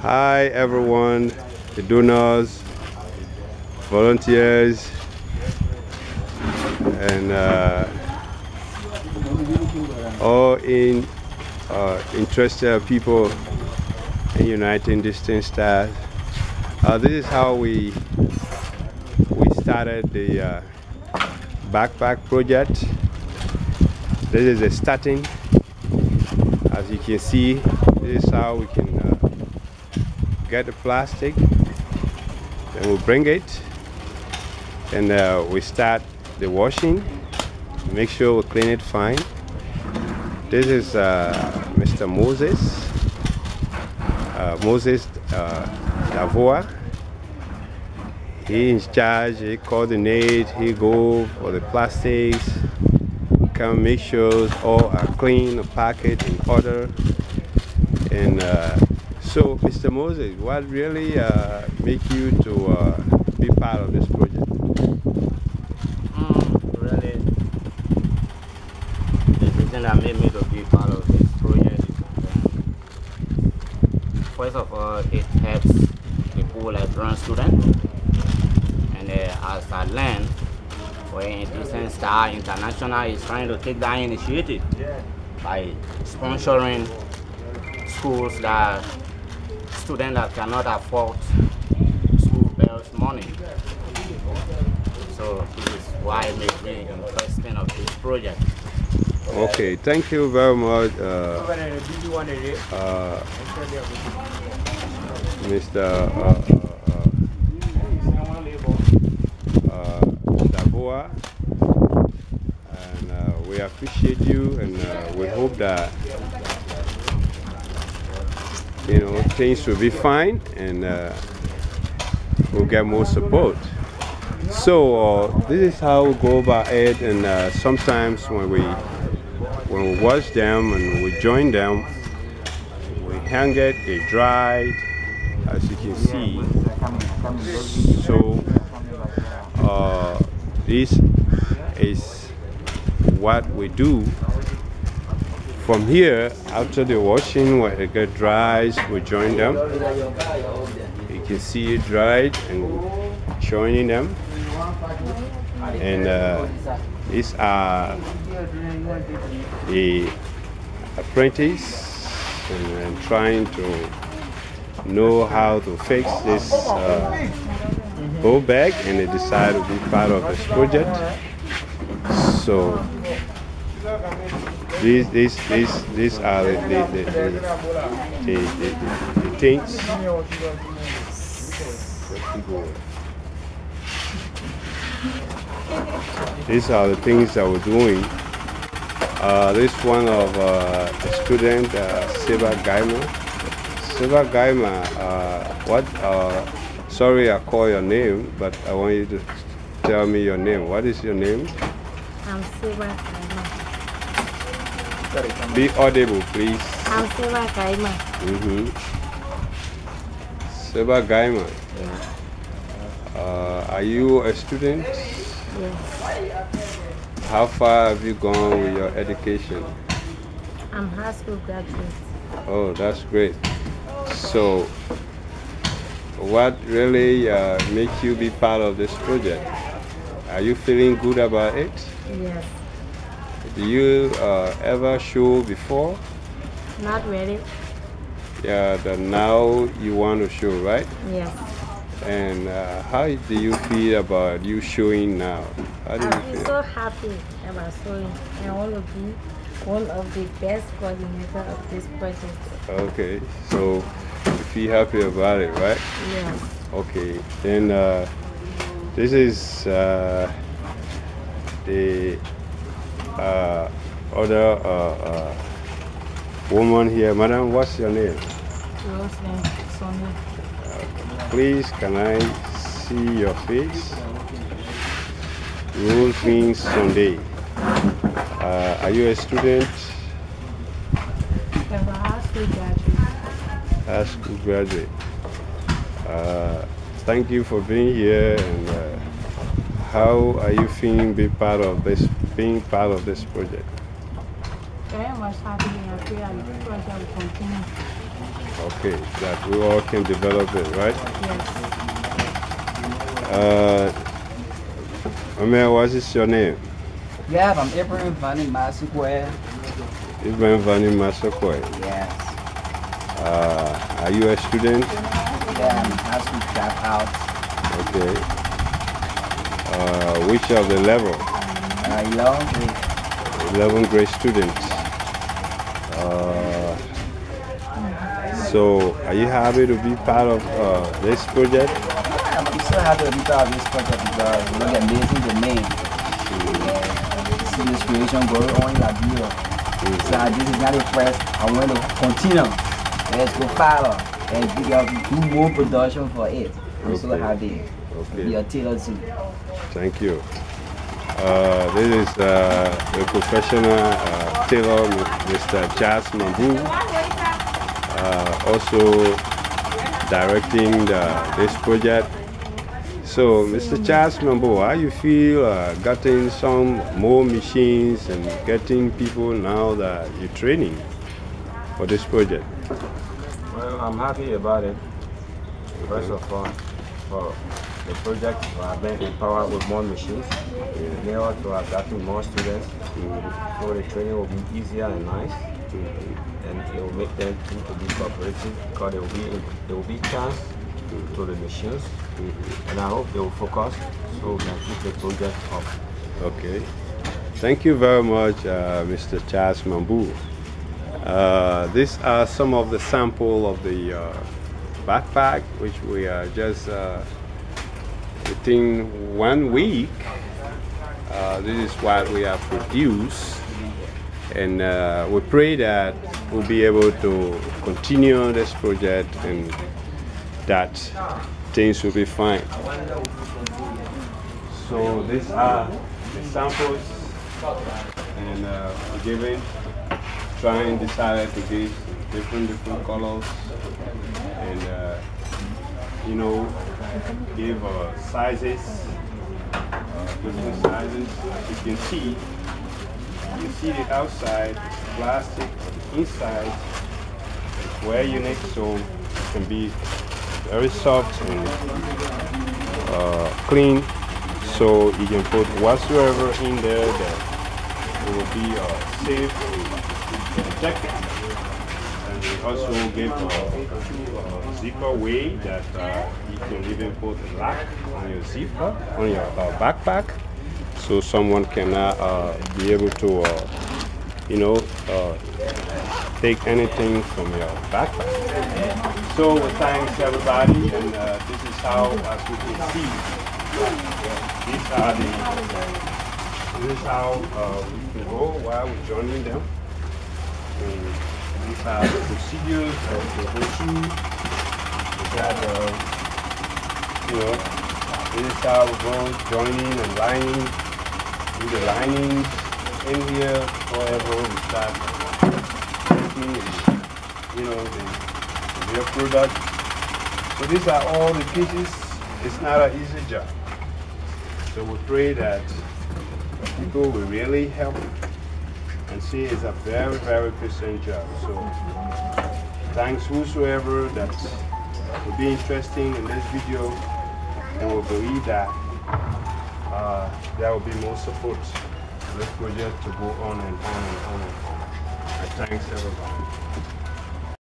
Hi everyone, the donors, volunteers, and all in interested people in Uniting Distant Stars. This is how we started the backpack project. This is the starting. As you can see, this is how we can get the plastic, and we'll bring it, and we start the washing. Make sure we clean it fine. This is Mr. Moses Davoa. He in charge, he coordinate, he go for the plastics, come make sure all are clean, the packet in order. And so Mr. Moses, what really make you to be part of this project? Really, the reason that made me to be part of this project is that first of all, it helps the poor Liberian students. As I learned, when Distant Star International is trying to take that initiative by sponsoring schools that students that cannot afford school bells money. So this is why it makes me interested of this project. Okay, thank you very much, Mr. And we appreciate you, and we hope that, you know, things will be fine, and we'll get more support. So this is how we go about it, and sometimes when we wash them and we join them, we hang it, they dried, as you can see. So this is what we do. From here, after the washing, when it gets dries, we join them. You can see it dried and joining them. And these are the apprentice and trying to know how to fix this go back, and they decide to be part of this project. So these are the things. These are the things that we're doing. This one of a student, Seba Gaima. Seba Gaima, sorry, I call your name, but I want you to tell me your name. What is your name? I'm Seba Gaima. Be audible, please. I'm Seba Gaima. Seba Gaima. Yeah. Are you a student? Yes. How far have you gone with your education? I'm high school graduate. Oh, that's great. So, what really makes you be part of this project? Are you feeling good about it? Yes. Do you ever show before? Not really. Yeah, but now you want to show, right? Yes. And how do you feel about you showing now? I feel so happy about showing. I want to be one of the best coordinators of this project. Okay, so feel happy about it, right? Yeah. Okay, then this is the other woman here. Madam, what's your name? Rosemary. Please, can I see your face? Rosemary Sunday. Are you a student? High school graduate. Thank you for being here. And how are you feeling being part of this project? very much happy in your prayer and this project will continue. Okay, that we all can develop it, right? Yes. Amir, what is your name? Yeah, I'm Ivan Vani Ibram Ibrahim Vani Vanimasekwe. Yes. Are you a student? Yeah, I'm a school dropout. Okay. Which of the level? 11th grade students. So, are you happy to be part of this project? Yeah, I'm so happy to be part of this project because it's really amazing to me. See this creation going on in Liberia. So this is not the first. I want to continue. Let's go further and do more production for it. I'm so happy to be a tailor too. Thank you. This is the professional tailor, Mr. Chas Mambu, also directing this project. So, Mr. Chas Mambu, how you feel getting some more machines and getting people now that you're training for this project? Well, I'm happy about it. First of all, for the project, I've been empowered with more machines. Now, to have gotten more students, so the training will be easier and nice, and it will make them think to be cooperative because there will be chance to the machines, and I hope they will focus so we can keep the project up. Okay, thank you very much, Mr. Chas Mambu. These are some of the sample of the backpack which we are just within 1 week. This is what we have produced, and we pray that we'll be able to continue this project and that things will be fine. So these are the samples, and given trying decided to give different colors, and you know, give sizes, different sizes. As you see the outside plastic, the inside very unique, so it can be very soft and clean. So you can put whatsoever in there that it will be safe. Jacket. And we also give a zipper way that you can even put a lock on your zipper, on your backpack, so someone can be able to, you know, take anything from your backpack. So we thank everybody, and this is how, as we can see, this is how we can go while we're joining them. These are the procedures of the whole shoe. You know, this is how we go joining and lining, do the linings in here, wherever we start making, you know, the real product. So these are all the pieces. It's not an easy job. So we pray that people will really help. And see, it's a very, very patient job. So, thanks whosoever that will be interesting in this video, and we believe that there will be more support for this project to go on and on and on. And thanks everybody.